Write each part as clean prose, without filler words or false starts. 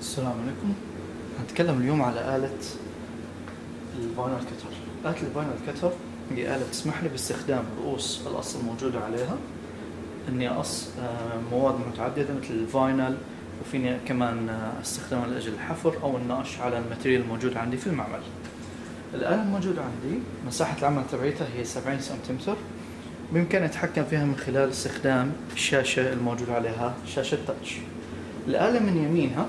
السلام عليكم. هنتكلم اليوم على آلة الباينر كتر. آلة الباينر كتر هي آلة تسمح لي باستخدام رؤوس الأص الموجودة عليها إني أقص مواد متعددة مثل الفاينال، وفيني كمان استخدامها لأجل الحفر أو النقش على الماتيريال الموجود عندي في المعمل. الآلة الموجودة عندي مساحة العمل تبعيتها هي 70 سنتيمتر، بإمكاني أتحكم فيها من خلال استخدام الشاشة الموجودة عليها، شاشة تاتش. الآلة من يمينها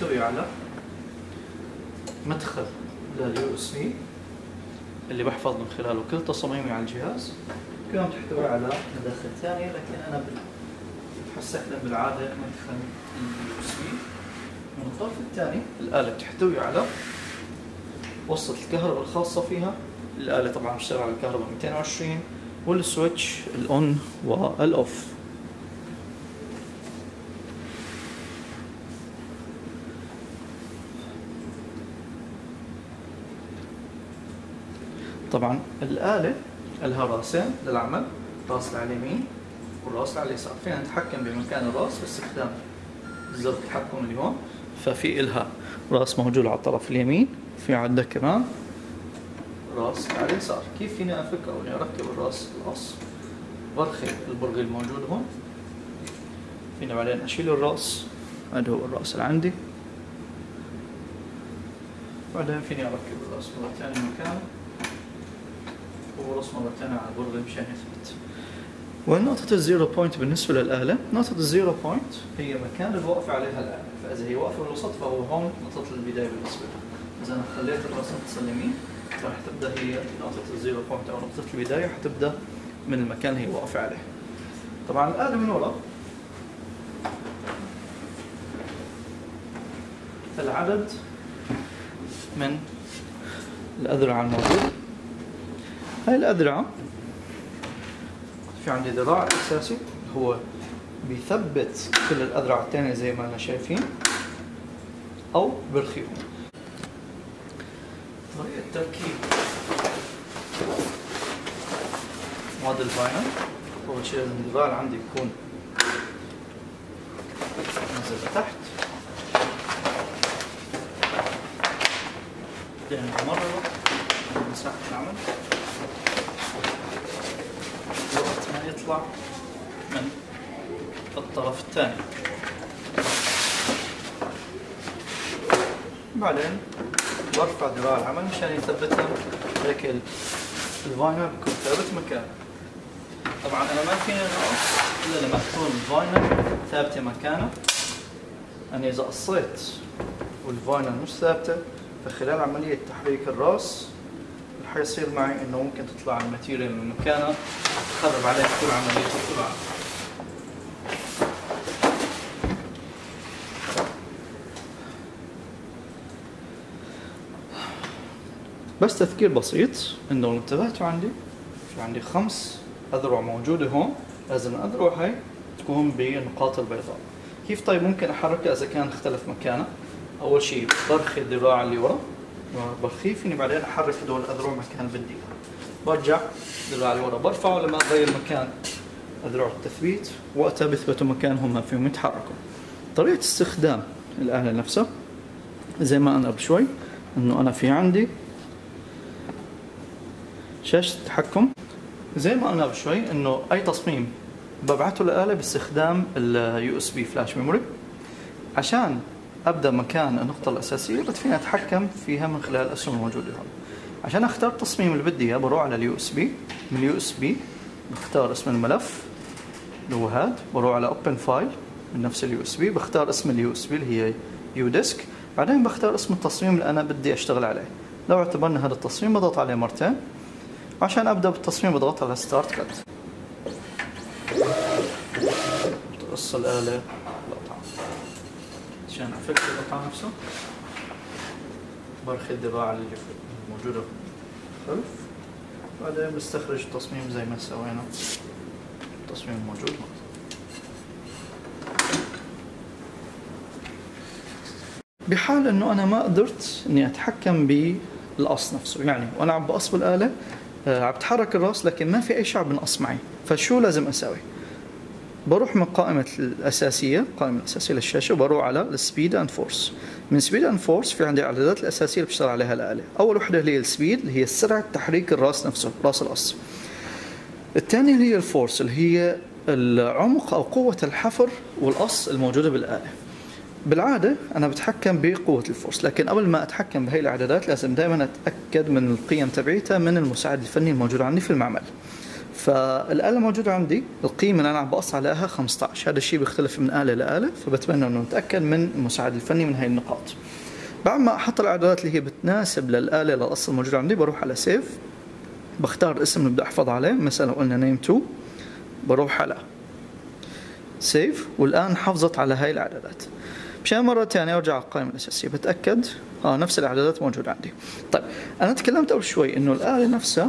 تحتوي على مدخل لليو اس بي اللي بحفظ من خلاله كل تصاميمي على الجهاز، كمان تحتوي على مداخل ثانية، لكن أنا بستخدم بالعادة مدخل اليو اس بي. من الطرف الثاني الآلة بتحتوي على وصلة الكهرباء الخاصة فيها. الآلة طبعا بتشتغل على الكهرباء 220 والسويتش الأون والأوف. طبعا الآلة لها راسين للعمل، راس على اليمين والراس على اليسار. فينا نتحكم بمكان الراس باستخدام زر التحكم اللي هون، ففي إلها راس موجود على الطرف اليمين، في عندها كمان راس على اليسار. كيف فينا أفك أو نركب الراس الأص؟ برخي البرغي الموجود هون، فينا بعدين أشيل الراس، هذا هو الراس اللي عندي، بعدين فيني أركب الراس مرة ثانية مكانه ورسمه مرة ثانية على البرغي مشان يثبت. ونقطة الزيرو بوينت بالنسبة للآلة، نقطة الزيرو بوينت هي مكان اللي واقفة عليها الآلة، فإذا هي واقفة بالوسط فهو هون نقطة البداية بالنسبة لها. إذا أنا خليت الراس متصل يمين راح تبدأ هي نقطة الزيرو بوينت أو نقطة البداية، حتبدأ من المكان اللي هي واقفة عليه. طبعا الآلة من ورا العدد من الأذرع الموجود. هاي الأذرع في عندي ذراع أساسي هو بيثبت كل الأذرع الثانية زي ما أنا شايفين أو برخيهم. طريقة تركيب موديل الفاينر، أول شيء لازم الذراع اللي عندي يكون نزل تحت، بعدين نمرره مساحة العمل وقت ما يطلع من الطرف الثاني، بعدين برفع ذراع العمل مشان يثبتها هيك الفاينر بيكون ثابت مكانه. طبعا انا ما فيني انقص الا لما تكون الفاينر ثابته مكانه. انا اذا قصيت والفاينر مش ثابته فخلال عمليه تحريك الراس رح يصير معي انه ممكن تطلع الماتيريال من مكانها تخرب عليك كل عمليه الطباعه. بس تذكير بسيط انه انتبهتوا عندي في عندي 5 اذرع موجوده هون، لازم الاذرع هاي تكون بالنقاط البيضاء. كيف طيب ممكن احركها اذا كان اختلف مكانها؟ اول شيء برخي الذراع اللي ورا برخيه، فيني بعدين احرك هدول الاذرع مكان بدي، برجع ذراع اللي ورا برفعه لما اغير مكان اذرع التثبيت، وقتها بيثبتوا مكانهم ما فيهم يتحركوا. طريقه استخدام الاله نفسها زي ما انا قبل شوي، انه انا في عندي شاشة التحكم زي ما قلنا بشوي، انه اي تصميم ببعته للآلة باستخدام اليو اس بي فلاش ميموري. عشان ابدا مكان النقطة الأساسية اللي فيني اتحكم فيها من خلال الاسهم الموجودة هون. عشان اختار التصميم اللي بدي اياه بروح على اليو اس بي، من اليو اس بي بختار اسم الملف اللي هو هاد، بروح على اوبن فايل من نفس اليو اس بي، بختار اسم اليو اس بي اللي هي يو ديسك، بعدين بختار اسم التصميم اللي انا بدي اشتغل عليه. لو اعتبرنا هذا التصميم بضغط عليه مرتين. عشان ابدا بالتصميم بضغط على ستارت كت، بتقص الاله لقطعه. عشان افك القطعه نفسها برخي الدباعه اللي موجوده خلف، بعدين بستخرج التصميم زي ما سوينا التصميم الموجود. بحال انه انا ما قدرت اني اتحكم بالقص نفسه، يعني وانا عم بقص بالاله عم بتحرك الراس لكن ما في اي شيء عم بنقص معي، فشو لازم اسوي؟ بروح من قائمة الأساسية، القائمة الأساسية للشاشة، وبروح على السبيد اند فورس. من سبيد اند فورس في عندي الإعدادات الأساسية اللي بشتغل عليها الآلة. أول وحدة اللي هي السبيد اللي هي سرعة تحريك الراس نفسه، راس القص. الثانية اللي هي الفورس اللي هي العمق أو قوة الحفر والقص الموجودة بالآلة. بالعادة أنا بتحكم بقوة الفورس، لكن قبل ما أتحكم بهي الإعدادات لازم دائما أتأكد من القيم تبعيتها من المساعد الفني الموجود عندي في المعمل. فالآلة موجودة عندي، القيمة اللي أنا عم بقص عليها 15، هذا الشيء بيختلف من آلة لآلة، فبتمنى إنه نتأكد من المساعد الفني من هاي النقاط. بعد ما أحط الإعدادات اللي هي بتناسب للآلة للقص الموجود عندي، بروح على سيف، بختار اسم اللي بدي أحفظ عليه، مثلا لو قلنا نيم 2، بروح على سيف، والآن حفظت على هاي الإعدادات. مشان مرة ثانية أرجع على القائمة الأساسية، بتأكد نفس الإعدادات موجودة عندي. طيب أنا تكلمت قبل شوي إنه الآلة نفسها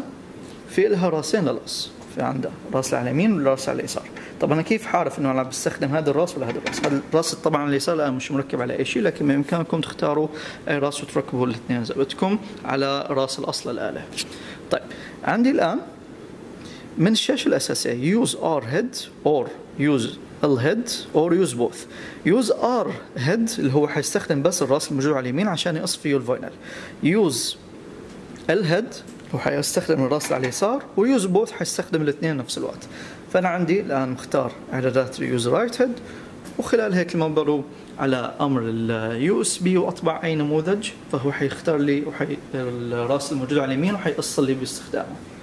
في لها راسين للقص، في عندها راس على اليمين والراس على اليسار. طب انا كيف حعرف انه انا بستخدم هذا الراس ولا هذا الراس؟ هذا الراس طبعا اليسار لا مش مركب على اي شيء، لكن بامكانكم تختاروا اي راس وتركبوا الاثنين زي بدكم على راس الاصل للآلة. طيب عندي الان من الشاشه الاساسيه يوز ار هيد اور يوز ال هيد اور يوز بوث. يوز ار هيد اللي هو حيستخدم بس الراس الموجود على اليمين عشان يقص فيه الفاينر. يوز ال هيد وحيستخدم الراس على اليسار، ويوز بوث حيستخدم الاثنين نفس الوقت. فانا عندي الان مختار اعدادات يوز رايت هيد، وخلال هيك لما بروح على امر اليو اس بي واطبع اي نموذج فهو حيختار لي الراس الموجود على اليمين وحيقص لي باستخدامه.